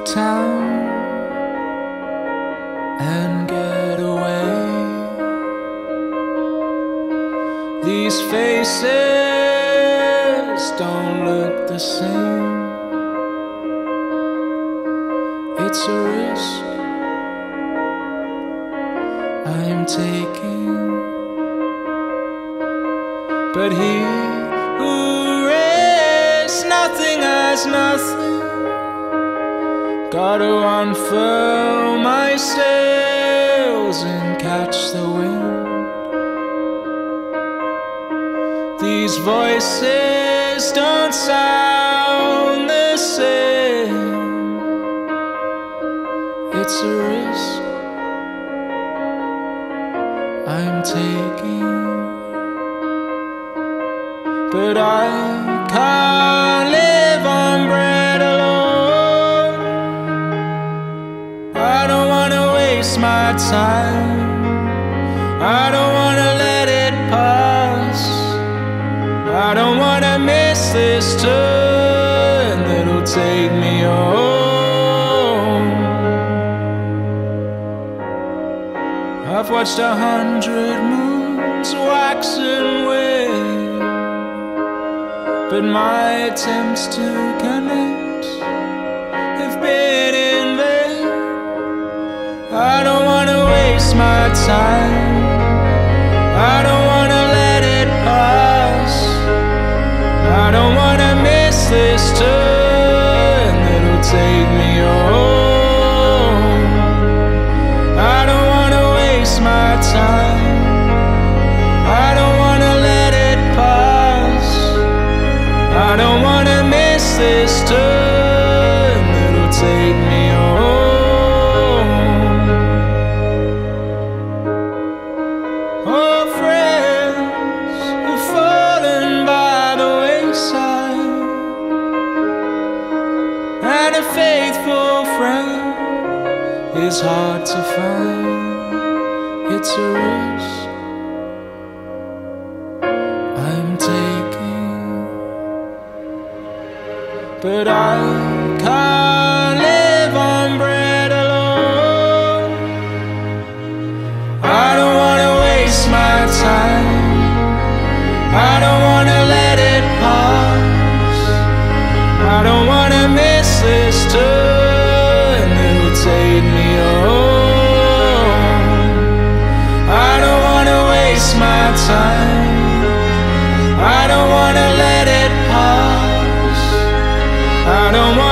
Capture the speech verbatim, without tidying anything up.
of town and get away. These faces don't look the same. It's a risk I'm taking, but he who raised nothing has nothing. Gotta unfurl my sails and catch the wind. These voices don't sound the same. It's a risk I'm taking, but I can't live on bread alone. I don't wanna waste my time, I don't wanna let it pass, I don't wanna miss this turn that'll take me home. I've watched a hundred moons wax and wane, but my attempts to connect have been in vain. I don't wanna waste my time, I don't wanna let it pass, I don't wanna miss this turn that'll take me home. Time. I don't wanna let it pass, I don't wanna miss this turn that'll take me home. Oh, friends have fallen by the wayside, and a faithful friend is hard to find. It's a risk I'm taking, but I can't live on bread alone. I don't wanna waste my time, I don't wanna let it pass, I don't wanna miss this turn that'll take me home. My time, I don't wanna let it pass, I don't wanna